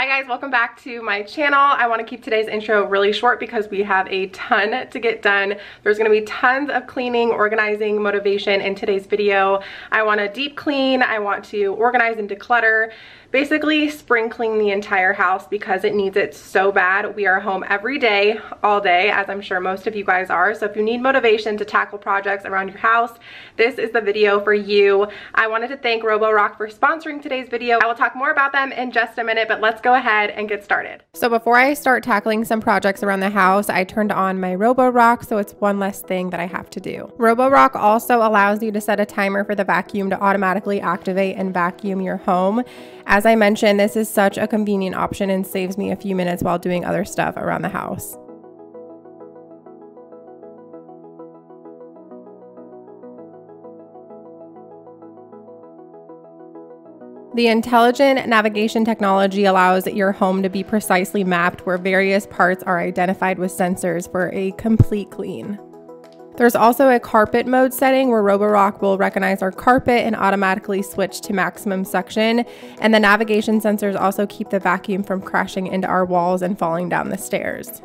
Hi guys, welcome back to my channel. I want to keep today's intro really short because we have a ton to get done. There's going to be tons of cleaning, organizing, motivation in today's video. I want to deep clean, I want to organize and declutter, basically spring clean the entire house because it needs it so bad. We are home every day, all day, as I'm sure most of you guys are. So if you need motivation to tackle projects around your house, this is the video for you. I wanted to thank Roborock for sponsoring today's video. I will talk more about them in just a minute, but let's go ahead and get started. So before I start tackling some projects around the house, I turned on my Roborock, so it's one less thing that I have to do. Roborock also allows you to set a timer for the vacuum to automatically activate and vacuum your home. As I mentioned, this is such a convenient option and saves me a few minutes while doing other stuff around the house. The intelligent navigation technology allows your home to be precisely mapped where various parts are identified with sensors for a complete clean. There's also a carpet mode setting where Roborock will recognize our carpet and automatically switch to maximum suction, and the navigation sensors also keep the vacuum from crashing into our walls and falling down the stairs.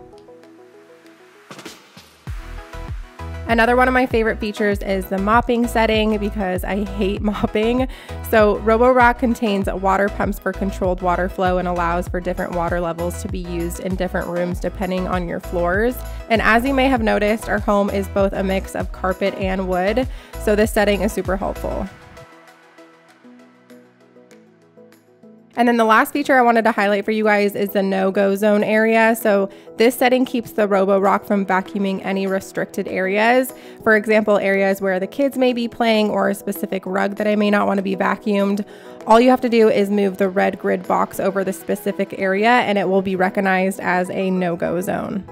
Another one of my favorite features is the mopping setting because I hate mopping. So Roborock contains water pumps for controlled water flow and allows for different water levels to be used in different rooms depending on your floors. And as you may have noticed, our home is both a mix of carpet and wood, so this setting is super helpful. And then the last feature I wanted to highlight for you guys is the no-go zone area. So this setting keeps the Roborock from vacuuming any restricted areas. For example, areas where the kids may be playing or a specific rug that I may not want to be vacuumed. All you have to do is move the red grid box over the specific area and it will be recognized as a no-go zone.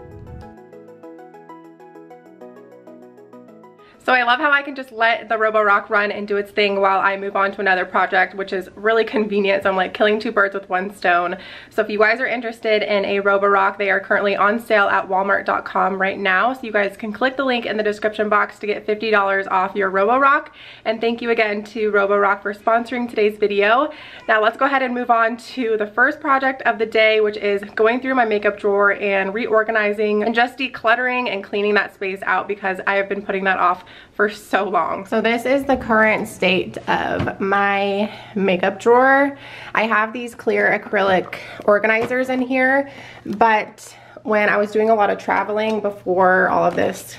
So I love how I can just let the Roborock run and do its thing while I move on to another project, which is really convenient. So I'm like killing two birds with one stone. So if you guys are interested in a Roborock, they are currently on sale at walmart.com right now. So you guys can click the link in the description box to get $50 off your Roborock. And thank you again to Roborock for sponsoring today's video. Now let's go ahead and move on to the first project of the day, which is going through my makeup drawer and reorganizing and just decluttering and cleaning that space out because I have been putting that off for so long. So this is the current state of my makeup drawer. I have these clear acrylic organizers in here, but when I was doing a lot of traveling before all of this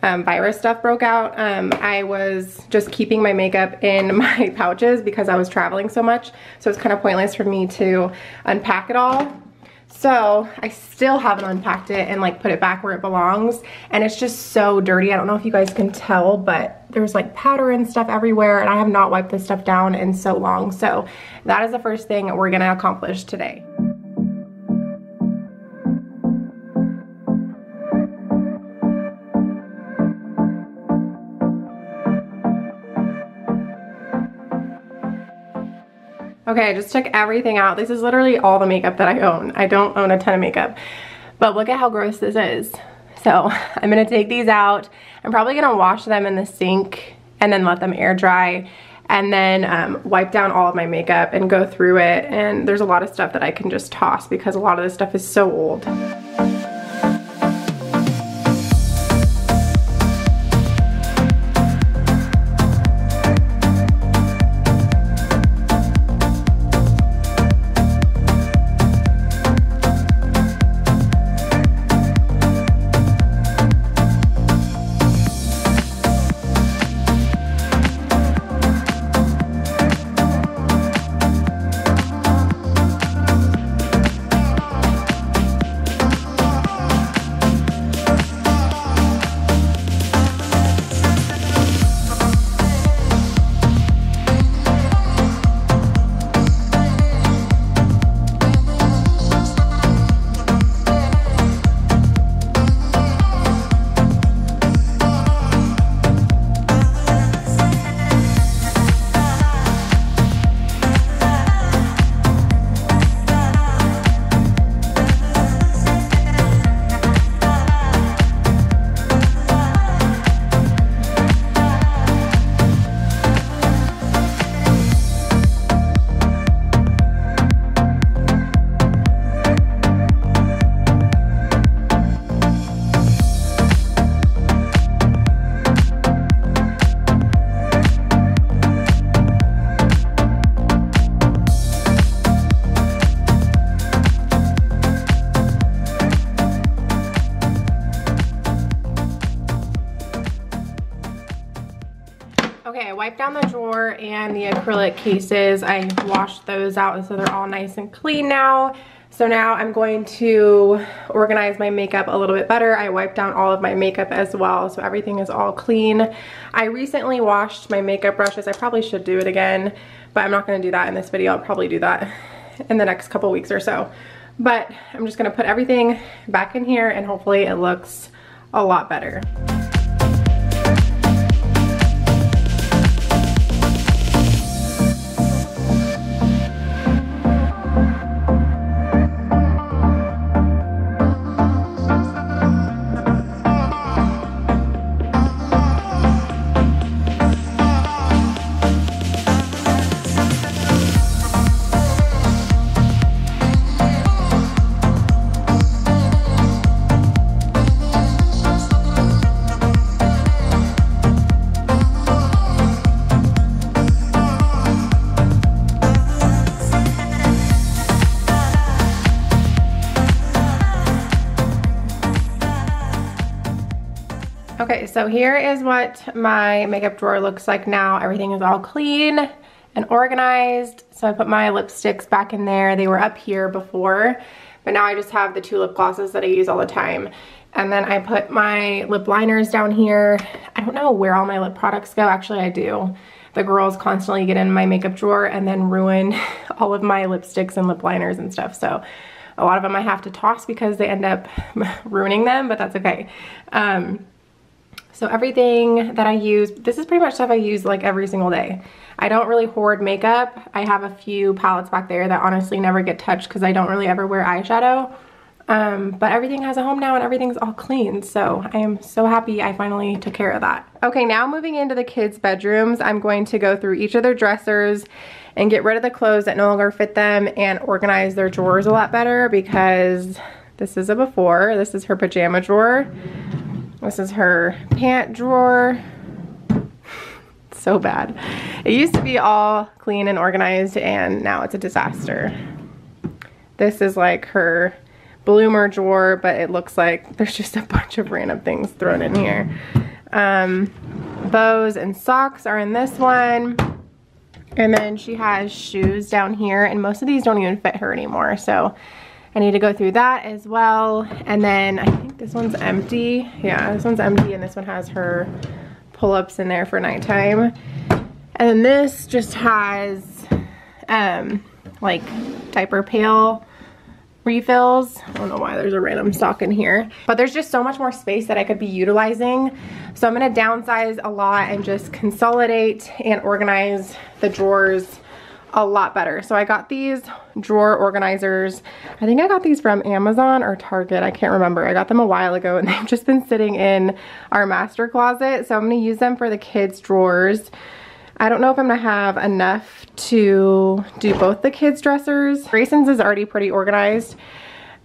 virus stuff broke out, I was just keeping my makeup in my pouches because I was traveling so much. So it's kind of pointless for me to unpack it all. So I still haven't unpacked it and like put it back where it belongs, and it's just so dirty. I don't know if you guys can tell, but there's like powder and stuff everywhere, and I have not wiped this stuff down in so long. So that is the first thing we're gonna accomplish today. Okay, I just took everything out. This is literally all the makeup that I own. I don't own a ton of makeup, but look at how gross this is. So I'm gonna take these out. I'm probably gonna wash them in the sink and then let them air dry and then wipe down all of my makeup and go through it. And there's a lot of stuff that I can just toss because a lot of this stuff is so old. wiped down the drawer and the acrylic cases. I washed those out, and so they're all nice and clean now. So now I'm going to organize my makeup a little bit better. I wiped down all of my makeup as well, so everything is all clean. I recently washed my makeup brushes. I probably should do it again, but I'm not going to do that in this video. I'll probably do that in the next couple weeks or so. But I'm just going to put everything back in here, and hopefully it looks a lot better. Okay, so here is what my makeup drawer looks like now. Everything is all clean and organized. So I put my lipsticks back in there. They were up here before, but now I just have the two lip glosses that I use all the time. And then I put my lip liners down here. I don't know where all my lip products go. Actually, I do. The girls constantly get in my makeup drawer and then ruin all of my lipsticks and lip liners and stuff. So a lot of them I have to toss because they end up ruining them, but that's okay. So everything that I use, this is pretty much stuff I use like every single day. I don't really hoard makeup. I have a few palettes back there that honestly never get touched because I don't really ever wear eyeshadow. But everything has a home now and everything's all clean. So I am so happy I finally took care of that. Okay, now moving into the kids' bedrooms, I'm going to go through each of their dressers and get rid of the clothes that no longer fit them and organize their drawers a lot better, because this is a before. This is her pajama drawer. This is her pant drawer. So bad. It used to be all clean and organized, and now it's a disaster. This is like her bloomer drawer, but it looks like there's just a bunch of random things thrown in here. Bows and socks are in this one. And then she has shoes down here, and most of these don't even fit her anymore. So I need to go through that as well. And then I think this one's empty. Yeah, this one's empty, and this one has her pull-ups in there for nighttime. And then this just has like diaper pail refills. I don't know why there's a random stock in here, but there's just so much more space that I could be utilizing. So I'm gonna downsize a lot and just consolidate and organize the drawers a lot better. So I got these drawer organizers. I think I got these from Amazon or Target. I can't remember. I got them a while ago, and they've just been sitting in our master closet. So I'm going to use them for the kids' drawers. I don't know if I'm going to have enough to do both the kids' dressers. Grayson's is already pretty organized,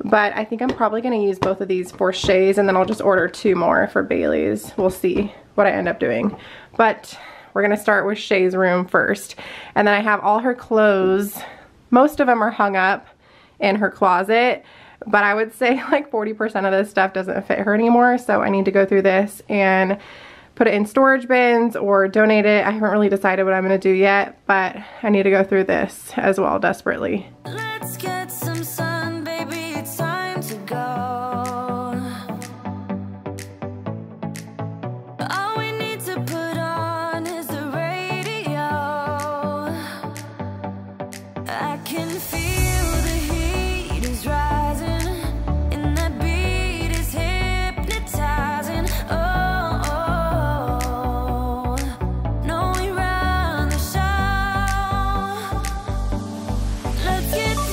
but I think I'm probably going to use both of these for Shay's, and then I'll just order two more for Bailey's. We'll see what I end up doing. But we're gonna start with Shay's room first. And then I have all her clothes. Most of them are hung up in her closet, but I would say like 40% of this stuff doesn't fit her anymore. So I need to go through this and put it in storage bins or donate it. I haven't really decided what I'm gonna do yet, but I need to go through this as well desperately. Let's get some sun, baby, it's time to go. Let's get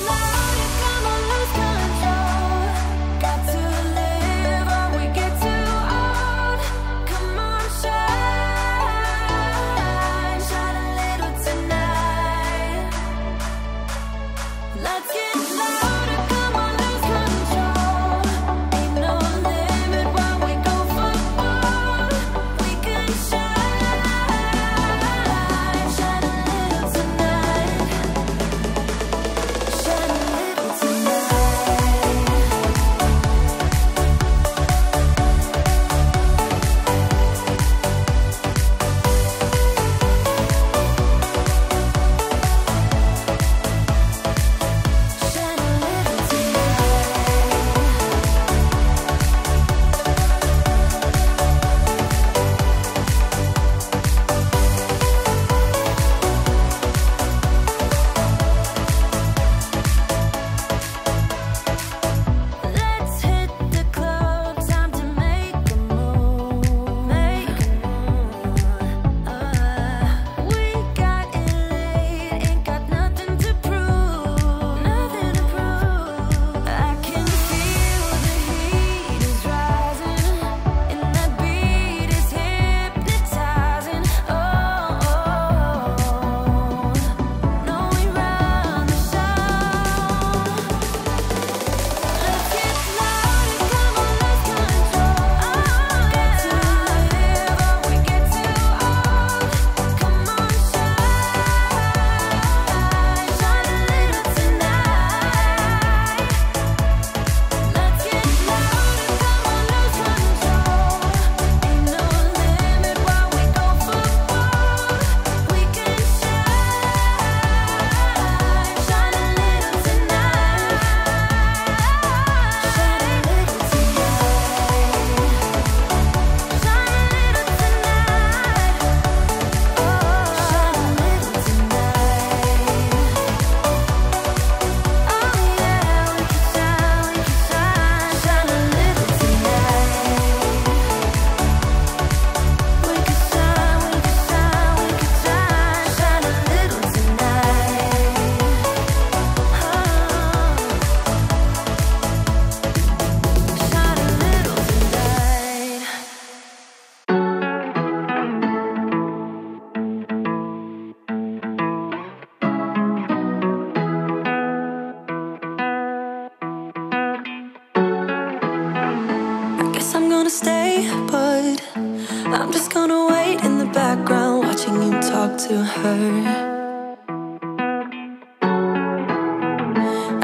guess I'm gonna stay, but I'm just gonna wait in the background, watching you talk to her.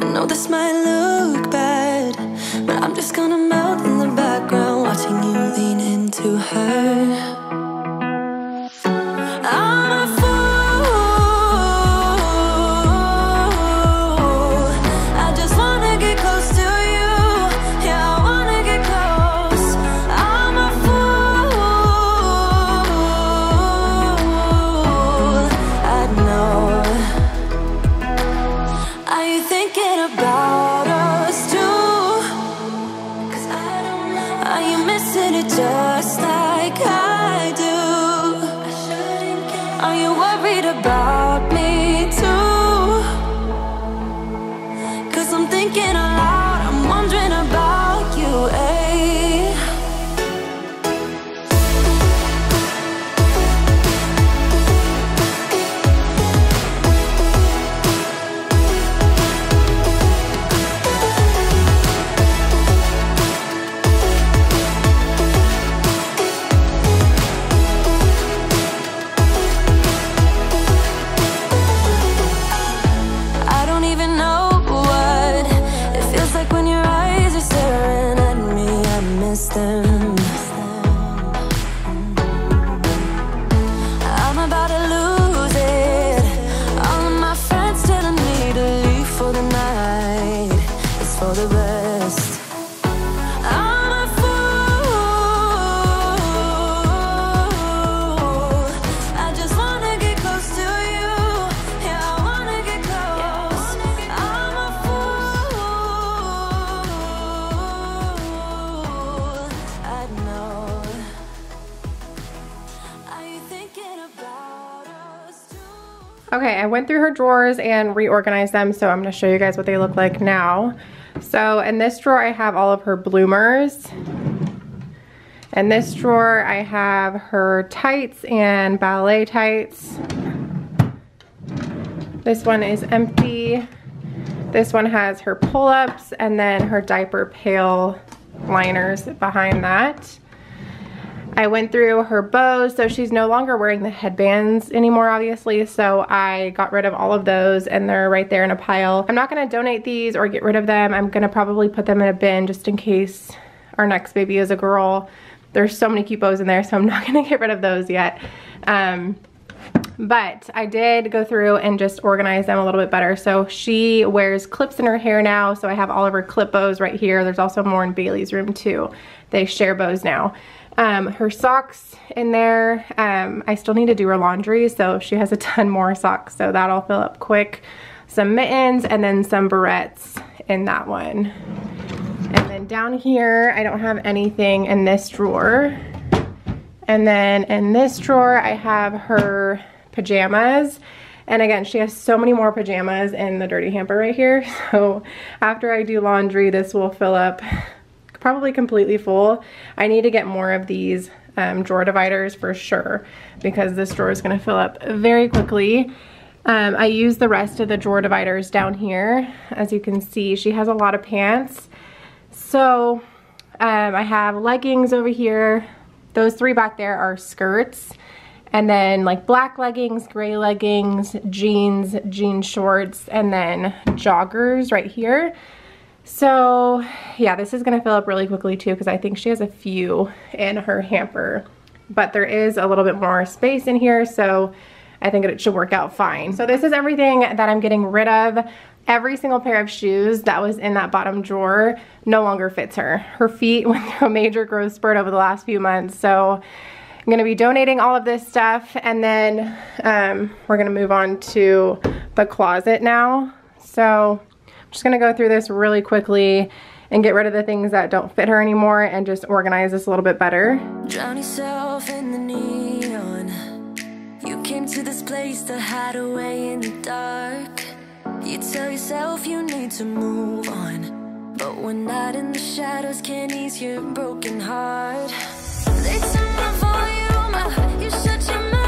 I know this might look bad, but I'm just gonna melt in the background, watching you lean into her. Just like I do. Are you worried about me too? 'Cause I'm thinking aloud, I'm wondering about you, eh? I'm about to lose it. All of my friends telling me to leave for the night. It's for the best. I'm a fool. I just wanna get close to you. Yeah, I wanna get close. I'm a fool. I know. Are you thinking about us too? Okay, I went through her drawers and reorganized them, so I'm going to show you guys what they look like now. So in this drawer, I have all of her bloomers. In this drawer, I have her tights and ballet tights. This one is empty. This one has her pull-ups and then her diaper pail liners behind that. I went through her bows, so she's no longer wearing the headbands anymore, obviously, so I got rid of all of those, and they're right there in a pile. I'm not going to donate these or get rid of them. I'm going to probably put them in a bin just in case our next baby is a girl. There's so many cute bows in there, so I'm not going to get rid of those yet. But I did go through and just organize them a little bit better. So she wears clips in her hair now, so I have all of her clip bows right here. There's also more in Bailey's room, too. They share bows now. Her socks in there. I still need to do her laundry, so she has a ton more socks, so that'll fill up quick. Some mittens and then some barrettes in that one. And then down here, I don't have anything in this drawer. And then in this drawer, I have her pajamas. And again, she has so many more pajamas in the dirty hamper right here. So after I do laundry, this will fill up probably completely full. I need to get more of these drawer dividers for sure, because this drawer is going to fill up very quickly. I use the rest of the drawer dividers down here. As you can see, she has a lot of pants. So I have leggings over here. Those three back there are skirts. And then like black leggings, gray leggings, jeans, jean shorts, and then joggers right here. So yeah, this is going to fill up really quickly too, because I think she has a few in her hamper, but there is a little bit more space in here, so I think it should work out fine. So this is everything that I'm getting rid of. Every single pair of shoes that was in that bottom drawer no longer fits her. Her feet went through a major growth spurt over the last few months, so I'm going to be donating all of this stuff, and then we're going to move on to the closet now. So just gonna go through this really quickly and get rid of the things that don't fit her anymore and just organize this a little bit better. Drown yourself in the neon. You came to this place to hide away in the dark. You tell yourself you need to move on, but when night in the shadows can't ease your broken heart. They turn the volume up, you shut your mouth.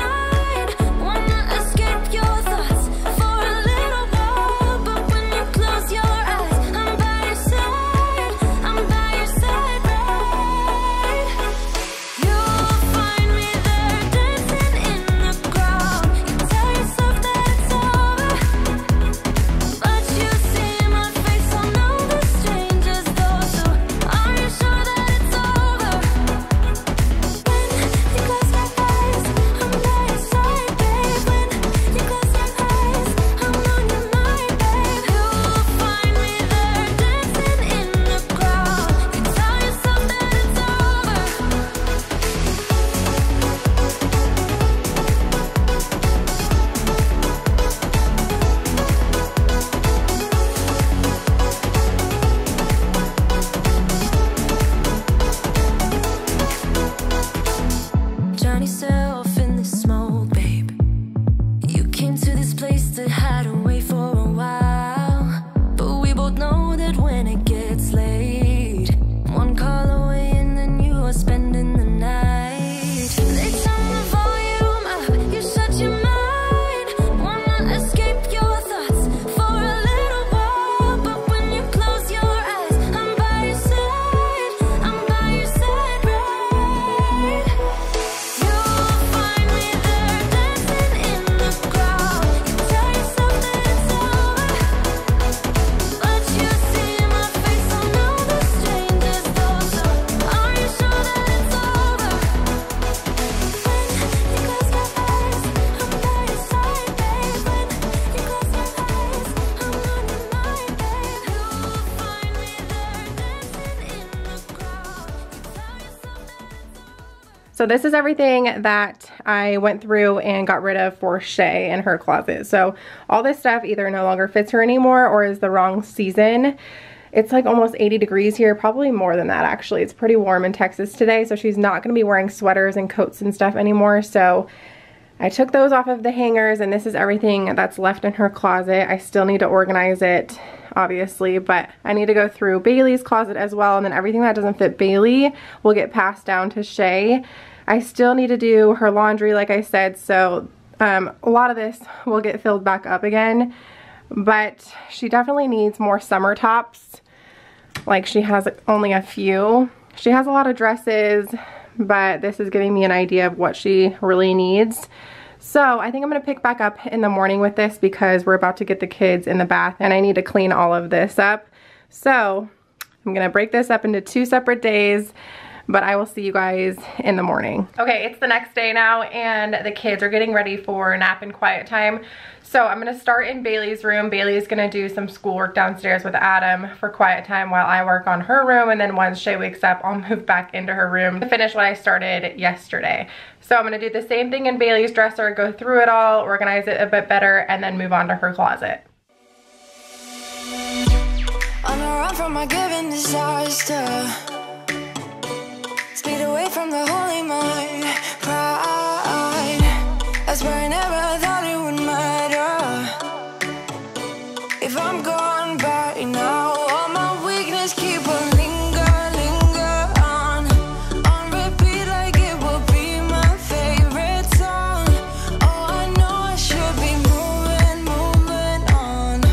So this is everything that I went through and got rid of for Shay in her closet. So all this stuff either no longer fits her anymore or is the wrong season. It's like almost 80 degrees here, probably more than that actually. It's pretty warm in Texas today, so she's not going to be wearing sweaters and coats and stuff anymore. So I took those off of the hangers, and this is everything that's left in her closet. I still need to organize it, obviously, but I need to go through Bailey's closet as well, and then everything that doesn't fit Bailey will get passed down to Shay. I still need to do her laundry, like I said, so a lot of this will get filled back up again, but she definitely needs more summer tops. Like, she has only a few. She has a lot of dresses, but this is giving me an idea of what she really needs. So I think I'm going to pick back up in the morning with this because we're about to get the kids in the bath and I need to clean all of this up. So I'm going to break this up into two separate days, but I will see you guys in the morning. Okay, it's the next day now and the kids are getting ready for nap and quiet time. So I'm going to start in Bailey's room. Bailey's going to do some schoolwork downstairs with Adam for quiet time while I work on her room. And then once Shay wakes up, I'll move back into her room to finish what I started yesterday. So I'm going to do the same thing in Bailey's dresser, go through it all, organize it a bit better, and then move on to her closet. On the run from my given disaster. Speed away from the holy mind, pride. That's where I never thought it would matter. If I'm gone by now, all my weakness keep a linger on repeat like it will be my favorite song. Oh, I know I should be moving on,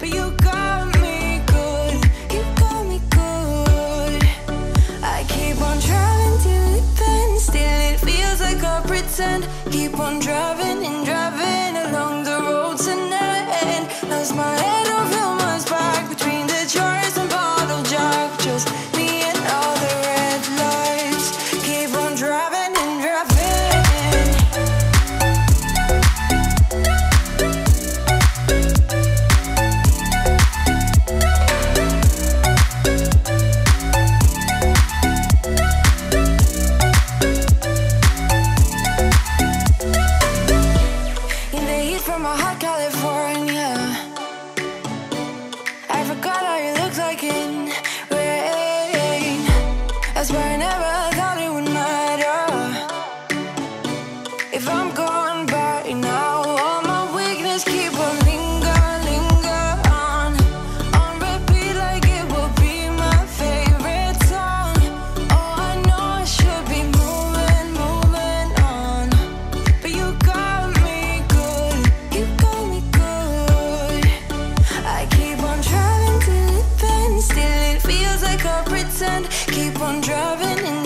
but you got me good, you got me good. I keep on trying. Keep on driving and driving along the road tonight, and lost my head over my back between the jars and bottle jack. Just me and all the red lights. Keep on driving and keep on driving and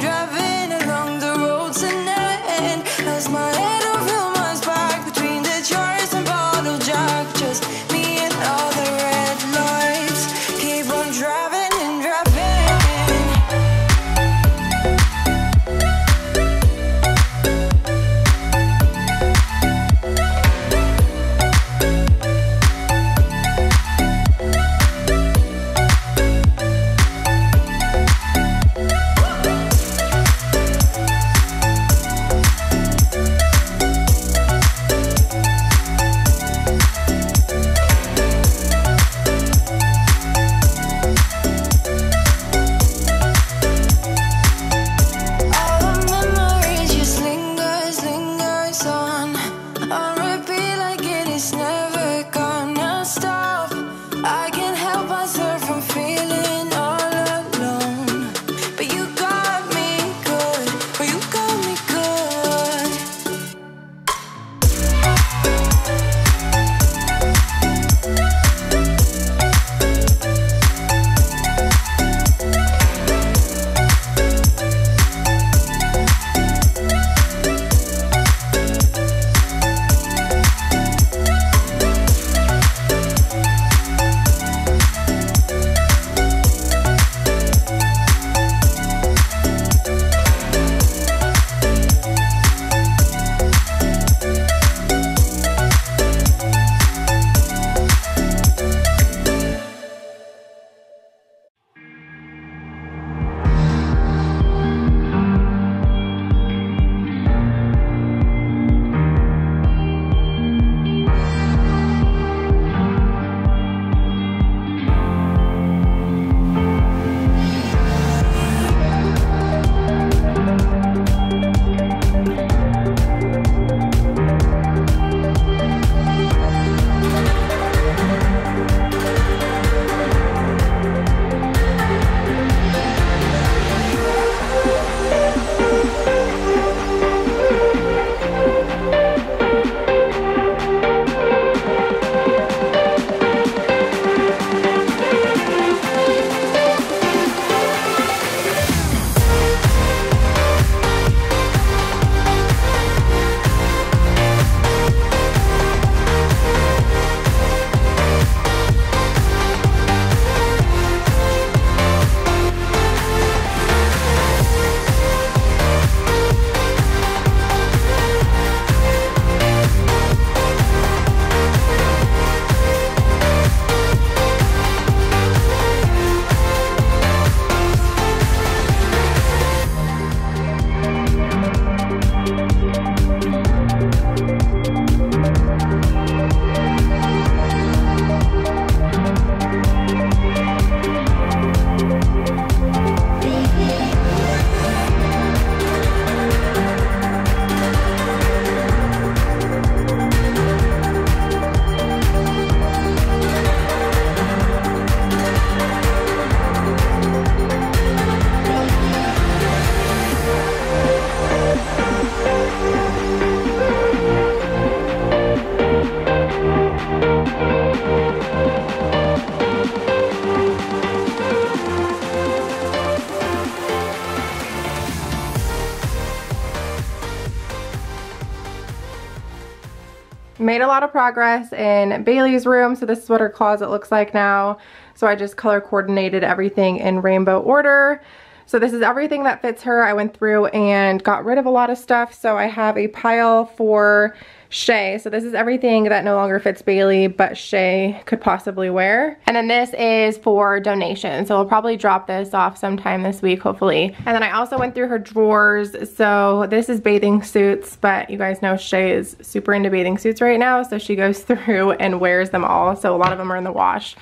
made a lot of progress in Bailey's room. So this is what her closet looks like now. So I just color coordinated everything in rainbow order. So this is everything that fits her. I went through and got rid of a lot of stuff. So I have a pile for Shay. So this is everything that no longer fits Bailey, but Shay could possibly wear. And then this is for donation. So I'll probably drop this off sometime this week, hopefully. And then I also went through her drawers. So this is bathing suits, but you guys know Shay is super into bathing suits right now. So she goes through and wears them all. So a lot of them are in the wash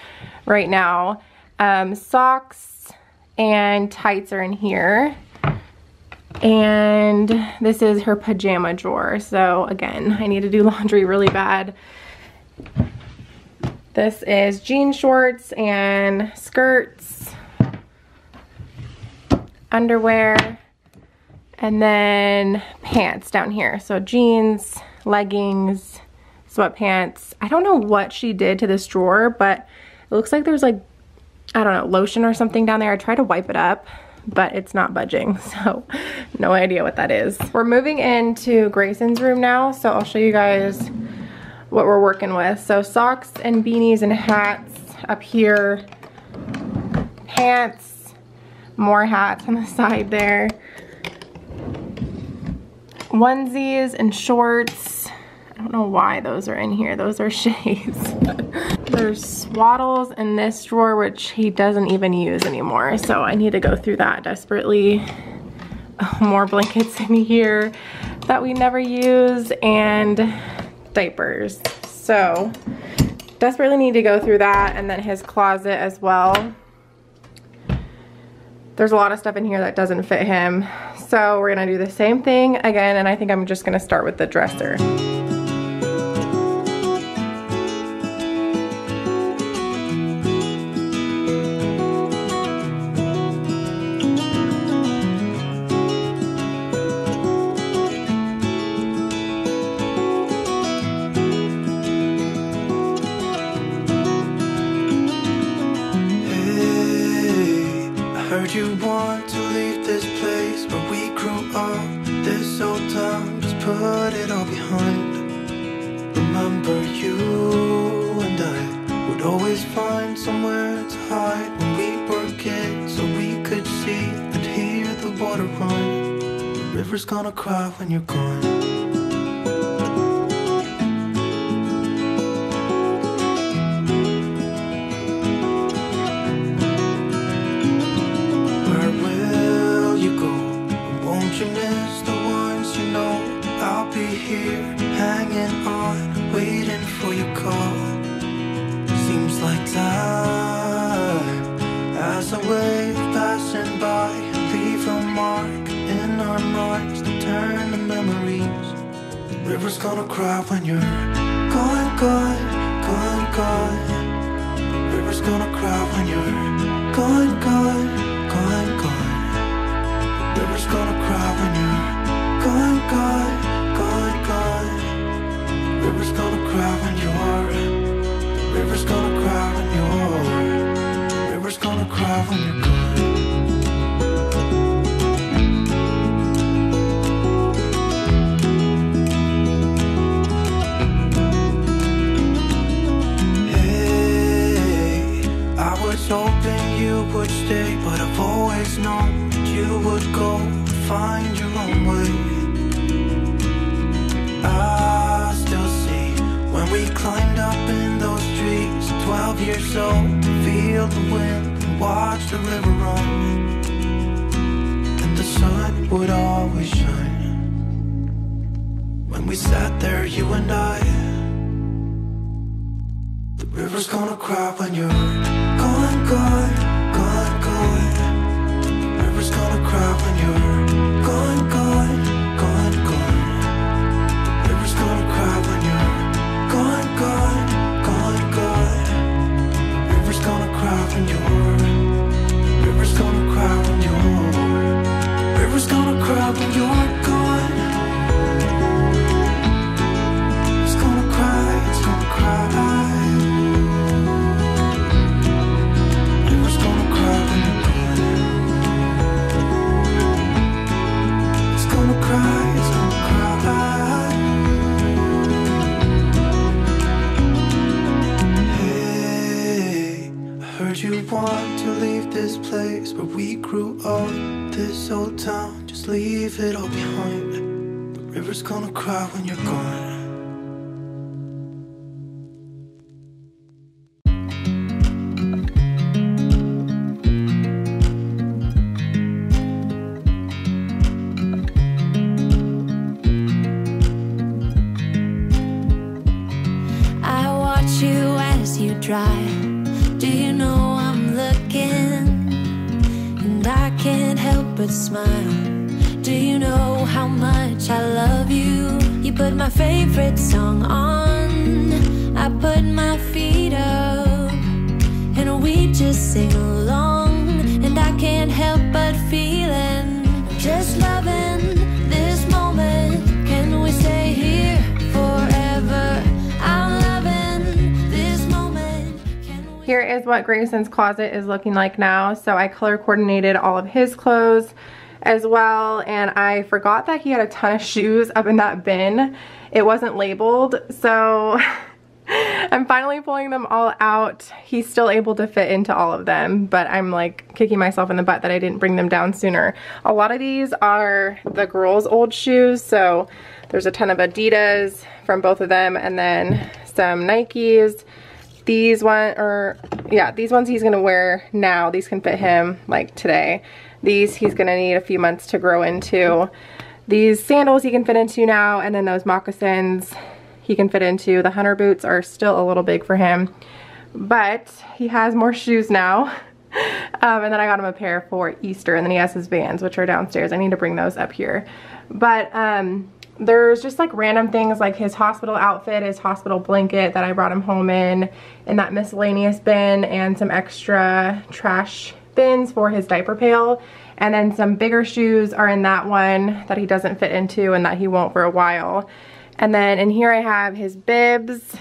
right now. Socks and tights are in here. And this is her pajama drawer. So again, I need to do laundry really bad. This is jean shorts and skirts, underwear, and then pants down here. So jeans, leggings, sweatpants. I don't know what she did to this drawer, but it looks like there's like, I don't know, lotion or something down there. I tried to wipe it up, but it's not budging, so no idea what that is. We're moving into Grayson's room now, so I'll show you guys what we're working with. So socks and beanies and hats up here, pants, more hats on the side there, onesies and shorts. I don't know why those are in here. Those are Shay's. There's swaddles in this drawer, which he doesn't even use anymore. So I need to go through that desperately. More blankets in here that we never use, and diapers. So desperately need to go through that, and then his closet as well. There's a lot of stuff in here that doesn't fit him. So we're gonna do the same thing again, and I think I'm just gonna start with the dresser. Gonna cry when you're gone. Where will you go? Won't you miss the ones you know? I'll be here, hanging on, waiting for your call. Seems like time, as a wave passing by, leave a mark in our minds to turn to memories. The river's gonna cry when you're gone, gone, gone, gone. The river's gonna cry when you're gone, gone, gone, gone. The river's gonna cry when you're gone, gone, gone, gone. The river's gonna cry when you're. The river's gonna cry when you're. The river's gonna cry when you're gone. Hoping you would stay, but I've always known you would go find your own way. I still see when we climbed up in those trees, 12 years old, feel the wind and watch the river run, and the sun would always shine. When we sat there, you and I, the river's gonna cry when you're gone, gone, gone, gone. The river's gonna cry when you're gone, gone, gone, gone. The river's gonna cry when you're gone, gone, gone, gone. The river's gonna cry when you're. The river's gonna cry when you're. The river's gonna cry when you're gone. It's gonna cry, it's gonna cry. this place where we grew up. This old town, just leave it all behind. The river's gonna cry when you're gone. Drive. Do you know I'm looking? And I can't help but smile. Do you know how much I love you? You put my favorite song on, I put my feet up, and we just sing along. And I can't help but feeling, just loving this moment. Can we stay here forever? Here is what Grayson's closet is looking like now. So I color coordinated all of his clothes as well, and I forgot that he had a ton of shoes up in that bin. It wasn't labeled, so I'm finally pulling them all out. He's still able to fit into all of them, but I'm like kicking myself in the butt that I didn't bring them down sooner. A lot of these are the girls' old shoes, so there's a ton of Adidas from both of them, and then some Nikes. These ones he's gonna wear now. These can fit him like today. These he's gonna need a few months to grow into. These sandals he can fit into now, and then those moccasins he can fit into. The hunter boots are still a little big for him, but he has more shoes now. And then I got him a pair for Easter, and then he has his Vans, which are downstairs. I need to bring those up here. But there's just like random things like his hospital outfit, his hospital blanket that I brought him home in that miscellaneous bin, and some extra trash bins for his diaper pail. And then some bigger shoes are in that one that he doesn't fit into and that he won't for a while. And then in here I have his bibs.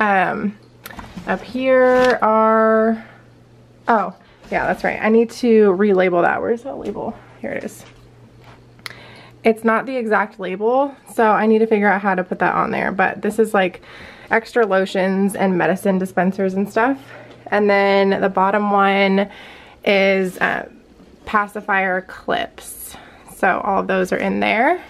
Up here are, oh yeah, that's right. I need to relabel that. Where's that label? Here it is. It's not the exact label, so I need to figure out how to put that on there, but this is like extra lotions and medicine dispensers and stuff. And then the bottom one is pacifier clips. So all of those are in there.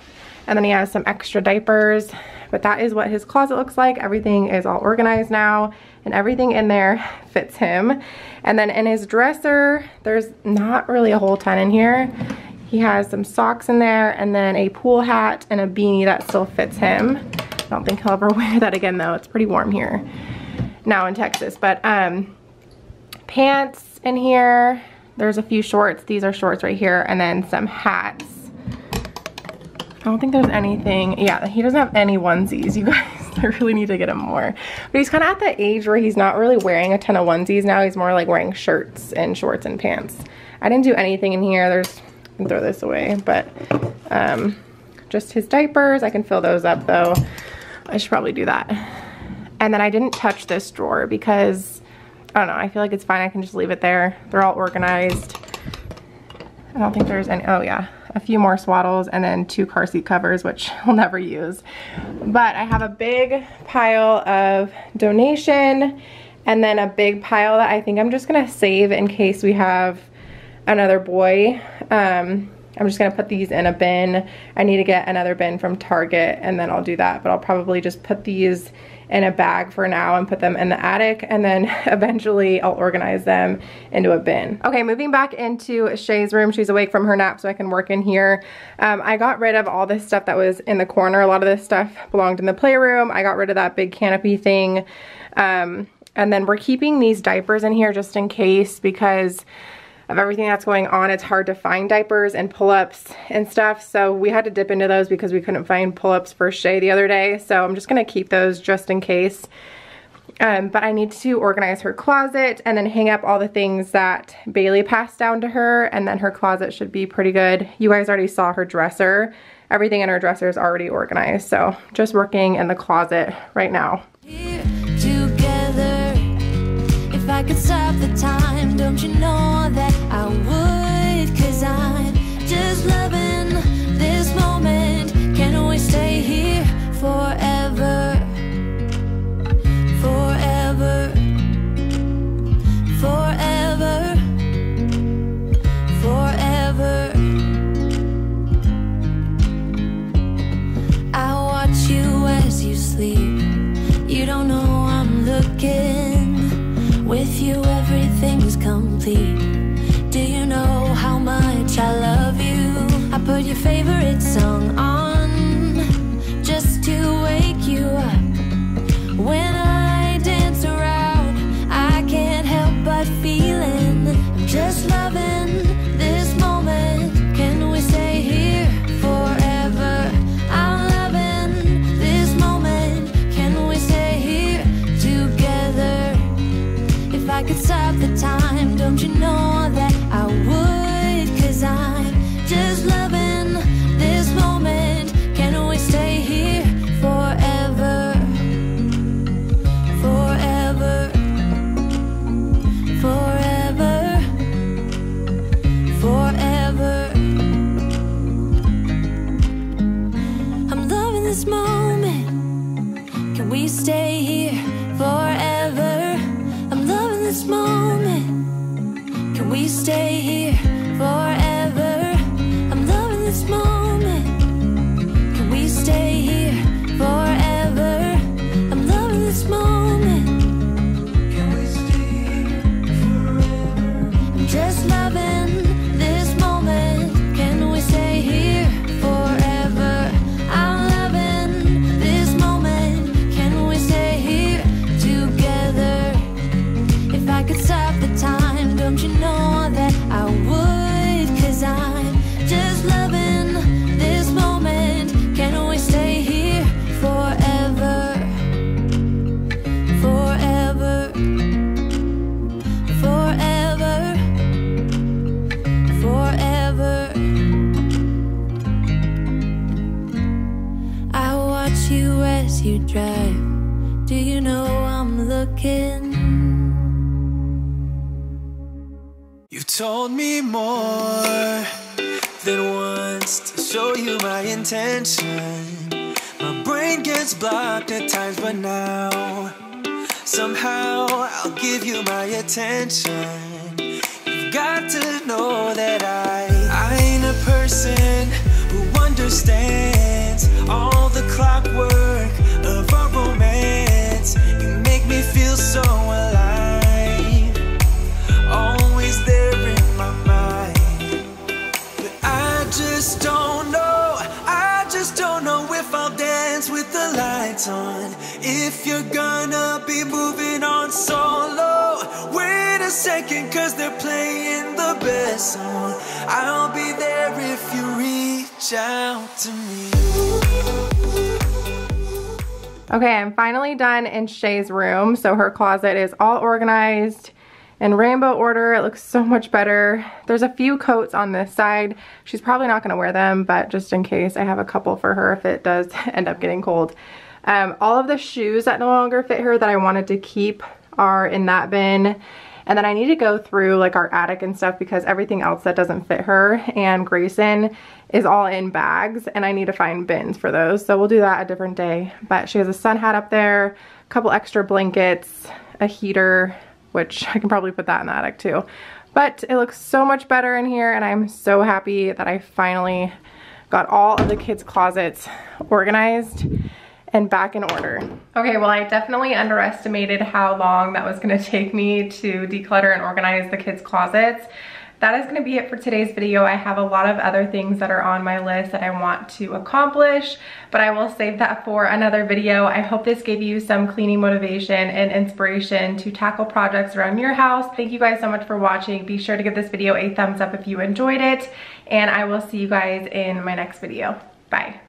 And then he has some extra diapers, but that is what his closet looks like. Everything is all organized now, and everything in there fits him. And then in his dresser, there's not really a whole ton in here. He has some socks in there, and then a pool hat and a beanie that still fits him. I don't think he'll ever wear that again though. It's pretty warm here now in Texas. But pants in here. There's a few shorts. These are shorts right here, and then some hats. I don't think there's anything. Yeah, he doesn't have any onesies, you guys. I really need to get him more. But he's kind of at the age where he's not really wearing a ton of onesies now. He's more like wearing shirts and shorts and pants. I didn't do anything in here. There's throw this away, but just his diapers. I can fill those up though. I should probably do that. And then I didn't touch this drawer because I don't know, I feel like it's fine. I can just leave it there. They're all organized. I don't think there's any. Oh yeah, a few more swaddles and then two car seat covers, which I'll never use. But I have a big pile of donation, and then a big pile that I think I'm just gonna save in case we have another boy. I'm just gonna put these in a bin. I need to get another bin from Target, and then I'll do that, but I'll probably just put these in a bag for now and put them in the attic, and then eventually I'll organize them into a bin. Okay, moving back into Shay's room. She's awake from her nap, so I can work in here. I got rid of all this stuff that was in the corner. A lot of this stuff belonged in the playroom. I got rid of that big canopy thing, and then we're keeping these diapers in here just in case, because of everything that's going on, it's hard to find diapers and pull-ups and stuff. So we had to dip into those because we couldn't find pull-ups for Shay the other day. So I'm just gonna keep those just in case. But I need to organize her closet and then hang up all the things that Bailey passed down to her, and then her closet should be pretty good. You guys already saw her dresser. Everything in her dresser is already organized. So just working in the closet right now. Here together, if I could stop the time, don't you know that I would, 'cause I'm just loving this moment. Can we stay here forever? Forever, forever. guilty. Do you know how much I love you? I put your favorite song on just to wake you up. When I dance around, I can't help but feeling I'm just loving this moment. Can we stay here forever? I'm loving this moment. Can we stay here together? If I could stop the time, don't you know that I would? 'Cause I'm just loving this moment. Can we stay here forever? Forever. Forever. Forever. I'm loving this moment. Can we stay here forever? I'm loving this moment. Can we stay here forever? I'm loving this moment. Can we stay here forever? I'm loving this moment. Can we stay here forever? I'm just loving this moment. Can we stay here forever? I'm loving this moment. Can we stay here together? If I could stop the time, don't you know that I would? 'Cause I'm just loving this moment. Can we stay here forever? Forever. Forever. Forever. I watch you as you drive. Do you know I'm looking? You've told me more than once to show you my intention. My brain gets blocked at times, but now somehow I'll give you my attention. You've got to know that I ain't a person who understands all the clockwork of our romance. You make me feel so alive. Always there in my mind, but I just don't know if I'll dance with the lights on, if you're gonna be moving on solo. Wait a second, 'cause they're playing the best song. I'll be there if you reach out to me. Okay, I'm finally done in Shay's room. So her closet is all organized in rainbow order. It looks so much better. There's a few coats on this side. She's probably not gonna wear them, but just in case, I have a couple for her if it does end up getting cold. All of the shoes that no longer fit her that I wanted to keep are in that bin. And then I need to go through like our attic and stuff, because everything else that doesn't fit her and Grayson is all in bags, and I need to find bins for those. So we'll do that a different day. But she has a sun hat up there, a couple extra blankets, a heater, which I can probably put that in the attic too. But it looks so much better in here, and I'm so happy that I finally got all of the kids' closets organized and back in order. Okay, well, I definitely underestimated how long that was gonna take me to declutter and organize the kids' closets. That is gonna be it for today's video. I have a lot of other things that are on my list that I want to accomplish, but I will save that for another video. I hope this gave you some cleaning motivation and inspiration to tackle projects around your house. Thank you guys so much for watching. Be sure to give this video a thumbs up if you enjoyed it, and I will see you guys in my next video. Bye.